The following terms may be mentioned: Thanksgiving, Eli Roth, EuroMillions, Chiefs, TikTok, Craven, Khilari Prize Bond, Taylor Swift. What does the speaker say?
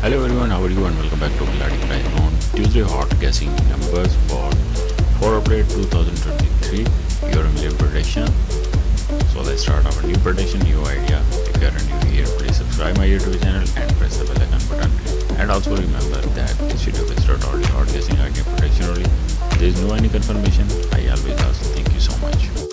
Hello everyone, how are you and welcome back to Khilari Prize Bond. Tuesday hot guessing numbers for 4 April 2023 EuroMillions prediction. So let's start our new prediction, new idea. If you are new here, please subscribe my YouTube channel and press the bell icon button. And also remember that this video is not only hot guessing idea prediction only. There is no any confirmation. I always ask. Thank you so much.